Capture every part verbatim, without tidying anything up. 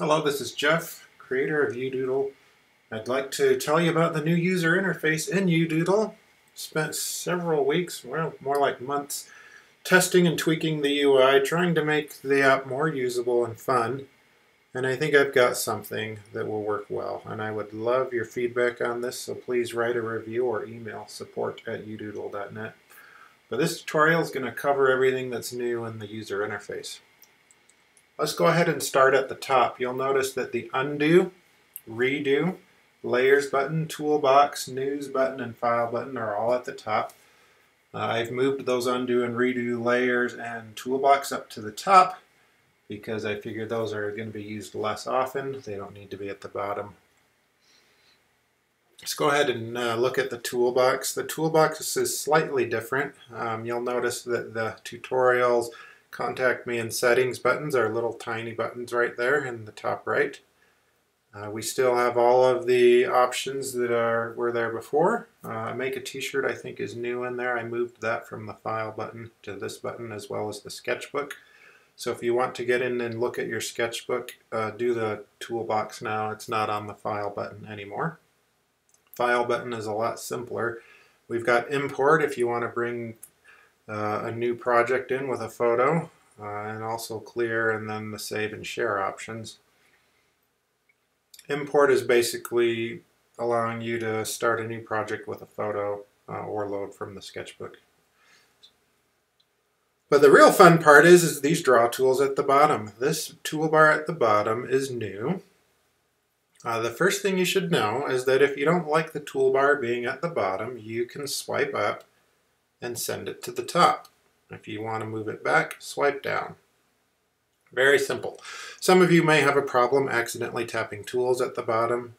Hello, this is Jeff, creator of You Doodle. I'd like to tell you about the new user interface in You Doodle. Spent several weeks, well, more like months, testing and tweaking the U I, trying to make the app more usable and fun. And I think I've got something that will work well. And I would love your feedback on this, so please write a review or email support at you doodle dot net. But this tutorial is going to cover everything that's new in the user interface. Let's go ahead and start at the top. You'll notice that the undo, redo, layers button, toolbox, news button, and file button are all at the top. Uh, I've moved those undo and redo layers and toolbox up to the top because I figure those are going to be used less often. They don't need to be at the bottom. Let's go ahead and uh, look at the toolbox. The toolbox is slightly different. Um, you'll notice that the tutorials, Contact Me and Settings buttons are little tiny buttons right there in the top right. Uh, we still have all of the options that are were there before. Uh, Make a T-shirt, I think, is new in there. I moved that from the File button to this button, as well as the Sketchbook. So if you want to get in and look at your Sketchbook, uh, do the toolbox now. It's not on the File button anymore. File button is a lot simpler. We've got Import if you want to bring Uh, a new project in with a photo, uh, and also clear, and then the save and share options. Import is basically allowing you to start a new project with a photo uh, or load from the sketchbook. But the real fun part is, is these draw tools at the bottom. This toolbar at the bottom is new. Uh, the first thing you should know is that if you don't like the toolbar being at the bottom, you can swipe up and send it to the top. If you want to move it back, swipe down. Very simple. Some of you may have a problem accidentally tapping tools at the bottom.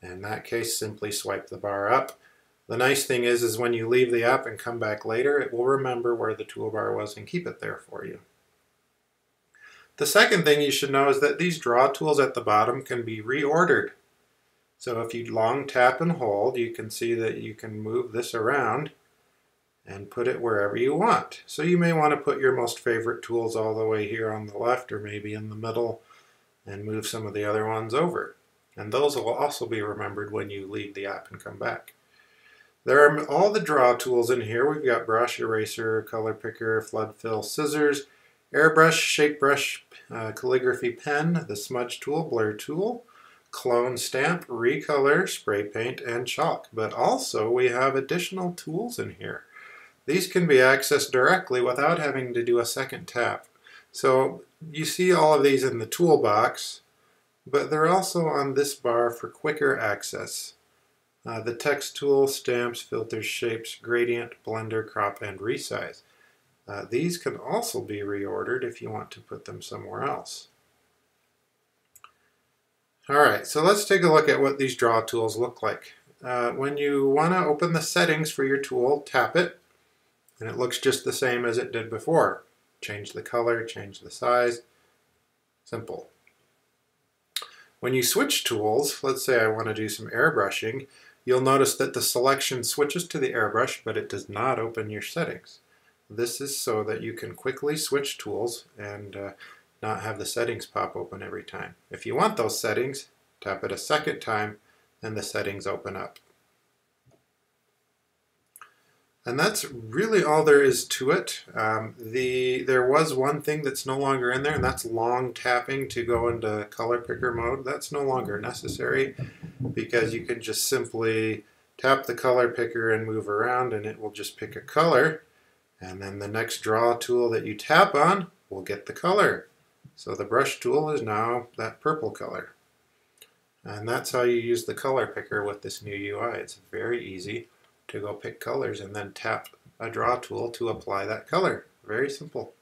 In that case, simply swipe the bar up. The nice thing is, is when you leave the app and come back later, it will remember where the toolbar was and keep it there for you. The second thing you should know is that these draw tools at the bottom can be reordered. So if you long tap and hold, you can see that you can move this around and put it wherever you want. So you may want to put your most favorite tools all the way here on the left, or maybe in the middle, and move some of the other ones over. And those will also be remembered when you leave the app and come back. There are all the draw tools in here. We've got brush, eraser, color picker, flood fill, scissors, airbrush, shape brush, uh, calligraphy pen, the smudge tool, blur tool, clone stamp, recolor, spray paint, and chalk. But also we have additional tools in here. These can be accessed directly without having to do a second tap. So you see all of these in the toolbox, but they're also on this bar for quicker access. Uh, the text tool, stamps, filters, shapes, gradient, blender, crop, and resize. Uh, these can also be reordered if you want to put them somewhere else. Alright, so let's take a look at what these draw tools look like. Uh, when you want to open the settings for your tool, tap it. And it looks just the same as it did before. Change the color, change the size. Simple. When you switch tools, let's say I want to do some airbrushing, you'll notice that the selection switches to the airbrush, but it does not open your settings. This is so that you can quickly switch tools and uh, not have the settings pop open every time. If you want those settings, tap it a second time and the settings open up. And that's really all there is to it. Um, the, there was one thing that's no longer in there, and that's long tapping to go into color picker mode. That's no longer necessary because you can just simply tap the color picker and move around, and it will just pick a color. And then the next draw tool that you tap on will get the color. So the brush tool is now that purple color. And that's how you use the color picker with this new U I. It's very easy to go pick colors and then tap a draw tool to apply that color. Very simple.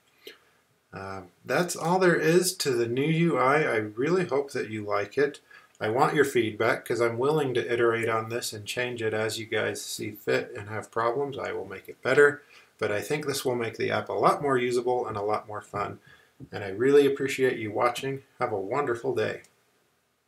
Uh, that's all there is to the new U I. I really hope that you like it. I want your feedback because I'm willing to iterate on this and change it as you guys see fit and have problems. I will make it better, but I think this will make the app a lot more usable and a lot more fun. And I really appreciate you watching. Have a wonderful day.